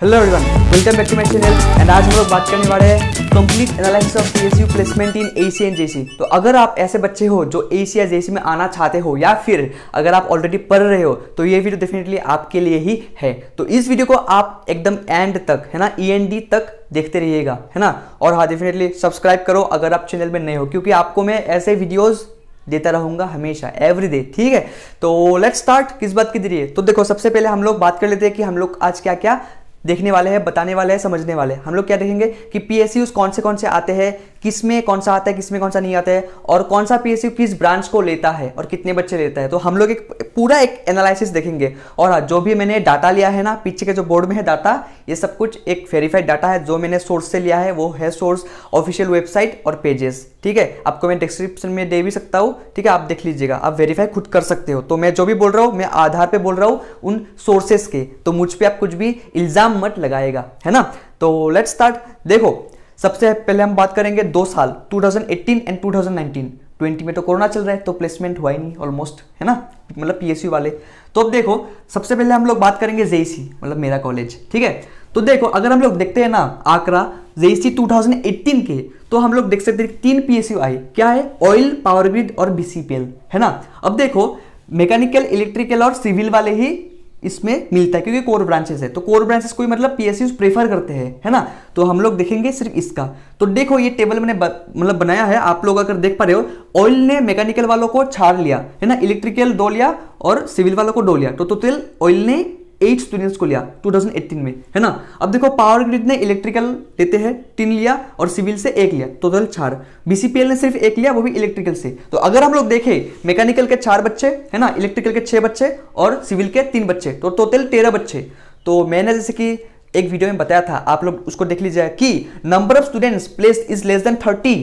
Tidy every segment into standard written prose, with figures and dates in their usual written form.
Hello everyone, welcome back to my channel. And आज हम लोग बात करने वाले हैं complete analysis of PSU placement in AC and JC. तो अगर आप ऐसे बच्चे हो जो एसी या जेसी में आना चाहते हो, या फिर अगर आप ऑलरेडी पढ़ रहे हो, तो ये वीडियो डेफिनेटली आपके लिए ही है। तो इस वीडियो को आप एकदम एंड तक, है ना, END तक देखते रहिएगा, है ना। और हाँ, डेफिनेटली सब्सक्राइब करो अगर आप चैनल में नए हो, क्योंकि आपको मैं ऐसे वीडियोज़ देता रहूंगा हमेशा, एवरीडे। ठीक है, तो लेट्स स्टार्ट। किस बात की दे रही है? तो देखो, सबसे पहले हम लोग बात कर लेते हैं कि हम लोग आज क्या क्या देखने वाले हैं, बताने वाले हैं, समझने वाले हैं। हम लोग क्या देखेंगे कि PSUs कौन से आते हैं, किस में कौन सा आता है, किस में कौन सा नहीं आता है, और कौन सा PSU किस ब्रांच को लेता है और कितने बच्चे लेता है। तो हम लोग एक पूरा एक एनालिसिस देखेंगे। और जो भी मैंने डाटा लिया है ना, पीछे के जो बोर्ड में है डाटा, ये सब कुछ एक वेरीफाइड डाटा है जो मैंने सोर्स से लिया है। वो है सोर्स ऑफिशियल वेबसाइट और पेजेस। ठीक है, आपको मैं डिस्क्रिप्शन में दे भी सकता हूँ। ठीक है, आप देख लीजिएगा, आप वेरीफाई खुद कर सकते हो। तो मैं जो भी बोल रहा हूँ, मैं आधार पर बोल रहा हूँ उन सोर्सेस के। तो मुझ पर आप कुछ भी इल्ज़ाम मत लगाएगा, है ना। तो लेट्स स्टार्ट। देखो, सबसे पहले हम बात करेंगे दो साल 2018 एंड 2019। 20 में तो कोरोना चल रहा है, तो प्लेसमेंट हुआ ही नहीं ऑलमोस्ट, है ना, मतलब PSU वाले। तो अब देखो, सबसे पहले हम लोग बात करेंगे JEC, मतलब मेरा कॉलेज। ठीक है, तो देखो, अगर हम लोग देखते हैं ना आंकड़ा JEC 2018 के, तो हम लोग देख सकते हैं 3 PSU आए। क्या है? ऑयल, पावर ग्रिड और BPCL, है ना। अब देखो, मैकेनिकल, इलेक्ट्रिकल और सिविल वाले ही इसमें मिलता है, क्योंकि कोर ब्रांचेस है। तो कोर ब्रांचेस कोई मतलब PSUs प्रेफर करते हैं, है ना। तो हम लोग देखेंगे सिर्फ इसका। तो देखो, ये टेबल मैंने मतलब बनाया है, आप लोग अगर देख पा रहे हो। ऑयल ने मैकेनिकल वालों को छाड़ लिया, है ना, इलेक्ट्रिकल 2 लिया और सिविल वालों को 2 लिया। तो टोटल ऑयल ने 8 स्टूडेंट्स को लिया 2018 में, है ना। अब देखो, पावर ग्रिड ने इलेक्ट्रिकल लेते हैं 3 लिया और सिविल से 1 लिया, टोटल 4। BPCL ने सिर्फ 1 लिया, वो भी इलेक्ट्रिकल से। तो अगर हम लोग देखें, मैकेनिकल के 4 बच्चे, है ना, इलेक्ट्रिकल के 6 बच्चे और सिविल के 3 बच्चे, तो टोटल 13 बच्चे। तो मैंने जैसे कि एक वीडियो में बताया था, आप लोग उसको देख लीजिए, कि number of students placed is less than 30,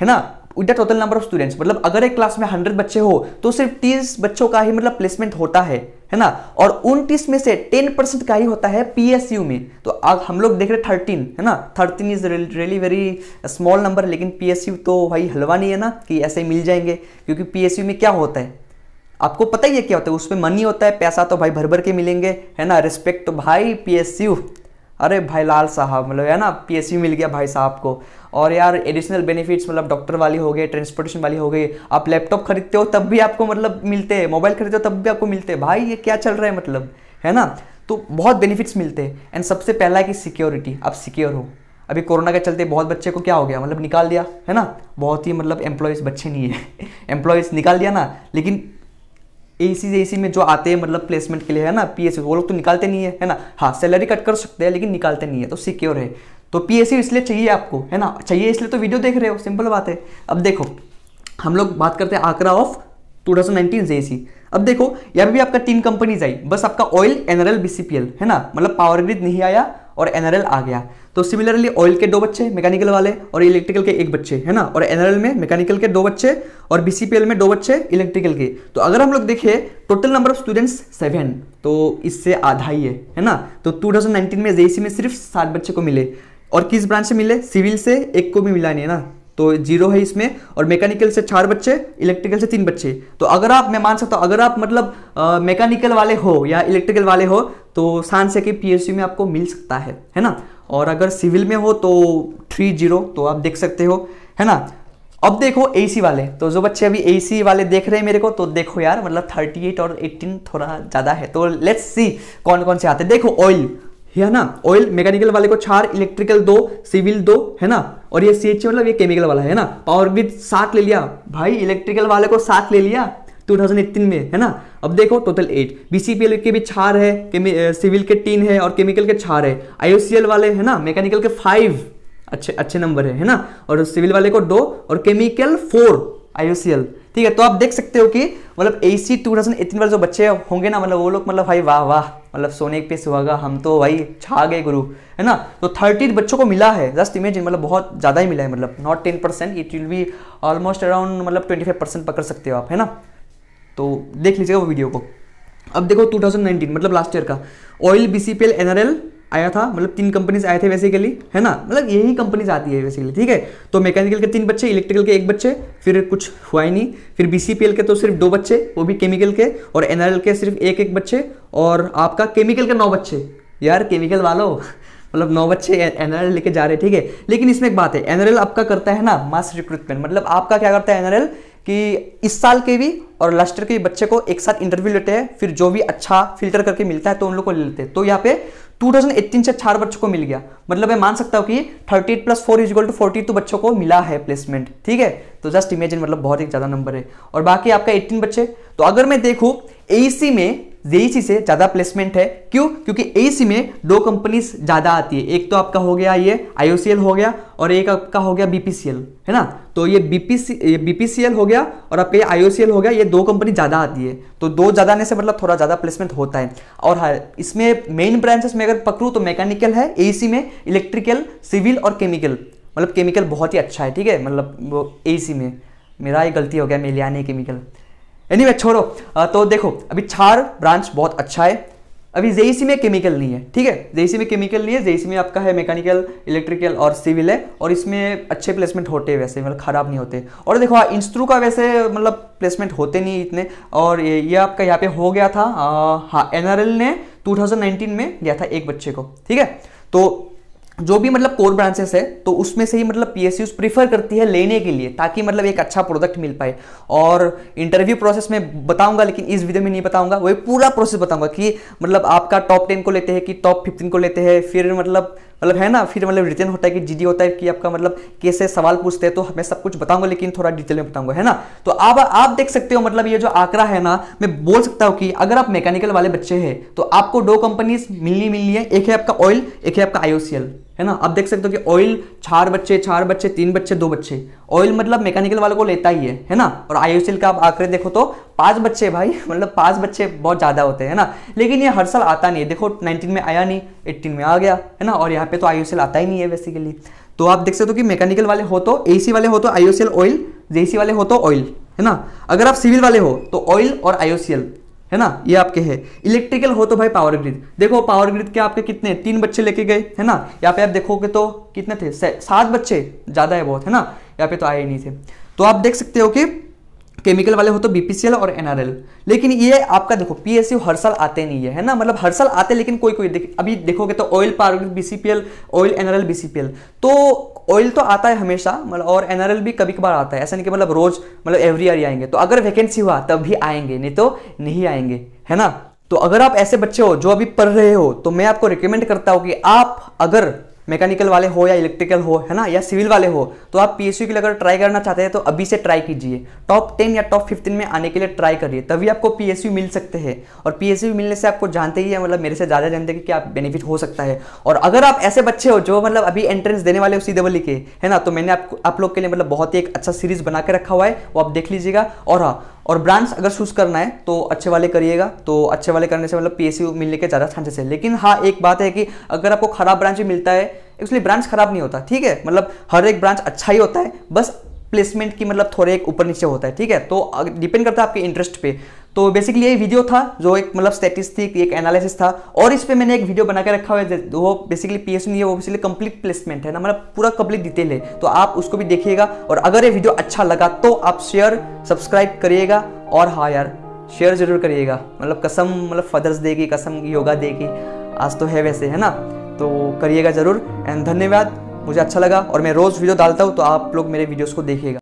है ना, with the total number of students. मतलब अगर एक क्लास में 100 बच्चे हो, तो सिर्फ 30 बच्चों का ही मतलब प्लेसमेंट होता है, है ना। और 29 में से 10% का ही होता है PSU में। तो आज हम लोग देख रहे 13, है ना। 13 is really very small number, लेकिन PSU तो भाई हलवा नहीं है ना कि ऐसे मिल जाएंगे। क्योंकि PSU में क्या होता है, आपको पता ही है क्या होता है। उसमें मनी होता है, पैसा तो भाई भर भर के मिलेंगे, है ना। रिस्पेक्ट तो भाई PSU, अरे भाई लाल साहब, मतलब, है ना, PSU मिल गया भाई साहब को। और यार एडिशनल बेनिफिट्स, मतलब डॉक्टर वाली हो गए, ट्रांसपोर्टेशन वाली हो गई। आप लैपटॉप खरीदते हो तब भी आपको मतलब मिलते हैं, मोबाइल खरीदते हो तब भी आपको मिलते हैं। भाई ये क्या चल रहा है, मतलब, है ना। तो बहुत बेनिफिट्स मिलते हैं। एंड सबसे पहला है कि सिक्योरिटी, आप सिक्योर हो। अभी कोरोना के चलते बहुत बच्चे को क्या हो गया, मतलब निकाल दिया, है ना। बहुत ही मतलब एम्प्लॉयज़ बच्चे नहीं है एम्प्लॉयज़ निकाल दिया ना। लेकिन AEC में जो आते हैं मतलब प्लेसमेंट के लिए, है ना, PSU, वो लोग तो निकालते नहीं है, है ना। हाँ, सैलरी कट कर सकते हैं, लेकिन निकालते नहीं है, तो सिक्योर है। तो PSU इसलिए चाहिए आपको, है ना, चाहिए इसलिए तो वीडियो देख रहे हो, सिंपल बात है। अब देखो, हम लोग बात करते हैं आंकड़ा ऑफ 2019 JEC। अब देखो, यहाँ भी आपका 3 कंपनीज आई, बस आपका ऑयल, NRL, BPCL, है ना। मतलब पावर ग्रिड नहीं आया और NRL आ गया। तो सिमिलरली ऑयल के 2 बच्चे, मैकेनिकल वाले, और इलेक्ट्रिकल के 1 बच्चे, है ना। और NRL में मैकेनिकल के 2 बच्चे और BPCL में 2 बच्चे इलेक्ट्रिकल के। तो अगर हम लोग देखें, टोटल नंबर ऑफ स्टूडेंट्स 7, तो इससे आधा ही है ना। तो 2019 में JEC में सिर्फ 7 बच्चे को मिले। और किस ब्रांच से मिले? सिविल से 1 को भी मिला नहीं, है ना, तो 0 है इसमें। और मैकेनिकल से 4 बच्चे, इलेक्ट्रिकल से 3 बच्चे। तो अगर आप, मैं मान सकता हूँ, अगर आप मतलब मैकेनिकल वाले हो या इलेक्ट्रिकल वाले हो, तो सांस है कि PSU में आपको मिल सकता है ना। और अगर सिविल में हो तो 30, तो आप देख सकते हो, है ना। अब देखो AEC वाले, तो जो बच्चे अभी AEC वाले देख रहे हैं मेरे को, तो देखो यार, मतलब 38 और 18 थोड़ा ज़्यादा है। तो लेट्स सी कौन कौन से आते हैं। देखो ऑयल, है ना, ऑयल मैकेनिकल वाले को 4, इलेक्ट्रिकल 2, सिविल 2, है ना। और ये CH मतलब ये केमिकल वाला है ना। पावर ग्रिड 7 ले लिया भाई, इलेक्ट्रिकल वाले को 7 ले लिया 2018 में, है ना। अब देखो टोटल 8, BPCL के भी 4 है, सिविल के 3 है और केमिकल के 4 है। IOCL वाले, है ना, मैकेनिकल के 5 अच्छे नंबर है ना, और सिविल वाले को 2 और केमिकल 4 IOCL। ठीक है, तो आप देख सकते हो कि मतलब JEC 2018 वाले जो बच्चे होंगे ना, मतलब वो लोग मतलब भाई वाह वाह, मतलब सोने पे सुहागा, हम तो भाई छा गए गुरु, है ना। तो 30 बच्चों को मिला है, जस्ट इमेजिन, मतलब बहुत ज़्यादा ही मिला है। मतलब not 10%, it will be almost around मतलब 25% पकड़ सकते हो आप, है ना। तो देख लीजिएगा वो वीडियो को। अब देखो 2019 मतलब लास्ट ईयर का, ऑयल, BPCL, NRL आया था, मतलब 3 कंपनीज आए थे बेसिकली, है ना, मतलब यही कंपनीज आती है बेसिकली। ठीक है, तो मैकेनिकल के 3 बच्चे, इलेक्ट्रिकल के 1 बच्चे, फिर कुछ हुआ ही नहीं। फिर BPCL के तो सिर्फ 2 बच्चे, वो भी केमिकल के, और NRL के सिर्फ 1 बच्चे, और आपका केमिकल के 9 बच्चे। यार केमिकल वालों मतलब 9 बच्चे एनआरएल लेके जा रहे हैं, ठीक है। लेकिन इसमें एक बात है, एनआरएल आपका करता है ना मास रिक्रूटमेंट, मतलब आपका क्या करता है एनआरएल कि इस साल के भी और लास्ट ईयर के भी बच्चे को एक साथ इंटरव्यू लेते हैं, फिर जो भी अच्छा फिल्टर करके मिलता है तो उन लोग को ले लेते हैं। तो यहाँ पे 2018 से 4 बच्चों को मिल गया, मतलब मैं मान सकता हूँ कि 38 + 4 = 42 बच्चों को मिला है प्लेसमेंट, ठीक है। तो जस्ट इमेजिन, मतलब बहुत ही ज़्यादा नंबर है। और बाकी आपका 18 बच्चे, तो अगर मैं देखूँ एईसी में जेईसी से ज़्यादा प्लेसमेंट है, क्यों? क्योंकि एईसी में 2 कंपनीज ज़्यादा आती है, एक तो आपका हो गया ये आईओसीएल हो गया और एक आपका हो गया बीपीसीएल, है ना। तो ये बीपीसीएल हो गया और आपका ये आईओसीएल हो गया, ये 2 कंपनी ज़्यादा आती है, तो 2 ज़्यादा आने से मतलब थोड़ा ज़्यादा प्लेसमेंट होता है। और हाँ, इसमें मेन ब्रांचेस में अगर पकड़ूँ तो मैकेनिकल है एईसी में, इलेक्ट्रिकल, सिविल और केमिकल, मतलब केमिकल बहुत ही अच्छा है, ठीक है। मतलब वो एईसी में मेरा ये गलती हो गया, मैं लिया नहीं केमिकल, एनीवे छोड़ो। तो देखो अभी 4 ब्रांच बहुत अच्छा है। अभी जेईसी में केमिकल नहीं है, ठीक है, जेईसी में केमिकल नहीं है, जेईसी में आपका है मैकेनिकल, इलेक्ट्रिकल और सिविल है, और इसमें अच्छे प्लेसमेंट होते हैं वैसे, मतलब ख़राब नहीं होते। और देखो हाँ, इंस्ट्रू का वैसे मतलब प्लेसमेंट होते नहीं इतने। और ये आपका यहाँ पे हो गया था हाँ, एनआरएल ने 2019 में दिया था एक बच्चे को, ठीक है। तो जो भी मतलब कोर ब्रांचेस है तो उसमें से ही मतलब पीएसयूज़ प्रीफर करती है लेने के लिए, ताकि मतलब एक अच्छा प्रोडक्ट मिल पाए। और इंटरव्यू प्रोसेस में बताऊंगा, लेकिन इस वीडियो में नहीं बताऊंगा, वही पूरा प्रोसेस बताऊंगा कि मतलब आपका टॉप 10 को लेते हैं कि टॉप 15 को लेते हैं, फिर मतलब है ना, फिर मतलब रिटर्न होता है कि जीडी होता है कि आपका मतलब कैसे सवाल पूछते हैं, तो मैं सब कुछ बताऊंगा लेकिन थोड़ा डिटेल में बताऊंगा, है ना। तो आप देख सकते हो, मतलब ये जो आंकड़ा है ना, मैं बोल सकता हूँ कि अगर आप मैकेनिकल वाले बच्चे हैं तो आपको 2 कंपनीज मिलनी है, एक है आपका ऑयल, एक है आपका आईओसीएल, है ना। आप देख सकते हो कि ऑयल 4 बच्चे 3 बच्चे 2 बच्चे, ऑयल मतलब मैकेनिकल वालों को लेता ही है ना। और आईओसीएल का आप आंकड़े देखो तो 5 बच्चे, भाई मतलब 5 बच्चे बहुत ज़्यादा होते हैं ना। लेकिन ये हर साल आता नहीं है, देखो 19 में आया नहीं, 18 में आ गया, है ना। और यहाँ पे तो आईओसीएल आता ही नहीं है बेसिकली। तो आप देख सकते हो कि मैकेनिकल वाले हो तो एसी वाले हो तो आईओसीएल ऑयल, जेसी वाले हो तो ऑयल, है ना। अगर आप सिविल वाले हो तो ऑयल और आईओसीएल, है ना, ये आपके हैं। इलेक्ट्रिकल हो तो भाई पावर ग्रिड, देखो पावर ग्रिड के आपके कितने 3 बच्चे लेके गए, है ना। यहाँ पे आप देखोगे तो कितने थे, 7 बच्चे, ज़्यादा है बहुत, है ना, यहाँ पे तो आए नहीं थे। तो आप देख सकते हो कि केमिकल वाले हो तो बीपीसीएल और एनआरएल। लेकिन ये आपका देखो पीएसयू हर साल आते नहीं है, है ना, मतलब हर साल आते लेकिन कोई कोई अभी देखोगे तो oil power grid BCPL, oil NRL BCPL, तो ऑयल तो आता है हमेशा, मतलब और एनआरएल भी कभी कभार आता है, ऐसा नहीं कि मतलब रोज मतलब एवरी ईयर आएंगे। तो अगर वैकेंसी हुआ तब भी आएंगे, नहीं तो नहीं आएंगे, है ना। तो अगर आप ऐसे बच्चे हो जो अभी पढ़ रहे हो तो मैं आपको रिकमेंड करता हूँ कि आप अगर मैकेनिकल वाले हो या इलेक्ट्रिकल हो, है ना, या सिविल वाले हो, तो आप पीएसयू के लिए अगर ट्राई करना चाहते हैं तो अभी से ट्राई कीजिए, टॉप 10 या टॉप 15 में आने के लिए ट्राई करिए, तभी आपको पीएसयू मिल सकते हैं। और पीएसयू मिलने से आपको जानते ही है, मतलब मेरे से ज़्यादा जानते हैं कि क्या बेनिफिट हो सकता है। और अगर आप ऐसे बच्चे हो जो मतलब अभी एंट्रेंस देने वाले हो CEE के, है ना, तो मैंने आप लोग के लिए मतलब बहुत ही एक अच्छा सीरीज़ बना के रखा हुआ है, वो आप देख लीजिएगा। और हाँ, और ब्रांच अगर चूज़ करना है तो अच्छे वाले करिएगा, तो अच्छे वाले करने से मतलब पीएसयू मिलने के ज़्यादा चांसेस है। लेकिन हाँ, एक बात है कि अगर आपको ख़राब ब्रांच भी मिलता है, इसलिए ब्रांच ख़राब नहीं होता, ठीक है, मतलब हर एक ब्रांच अच्छा ही होता है, बस प्लेसमेंट की मतलब थोड़े एक ऊपर नीचे होता है, ठीक है। तो डिपेंड करता है आपके इंटरेस्ट पे। तो बेसिकली ये वीडियो था जो एक मतलब स्टैटिस्टिक एक एनालिसिस था, और इस पे मैंने एक वीडियो बना के रखा हुआ है, वो बेसिकली पीएसयू नहीं है, वो बेसिकली कंप्लीट प्लेसमेंट है ना, मतलब पूरा कंप्लीट डिटेल है, तो आप उसको भी देखिएगा। और अगर ये वीडियो अच्छा लगा तो आप शेयर सब्सक्राइब करिएगा, और हाँ यार, शेयर जरूर करिएगा, मतलब कसम मतलब फादर्स डे की कसम, योगा डे की आज तो है वैसे, है ना, तो करिएगा ज़रूर। एंड धन्यवाद, मुझे अच्छा लगा, और मैं रोज़ वीडियो डालता हूँ तो आप लोग मेरे वीडियोज़ को देखिएगा।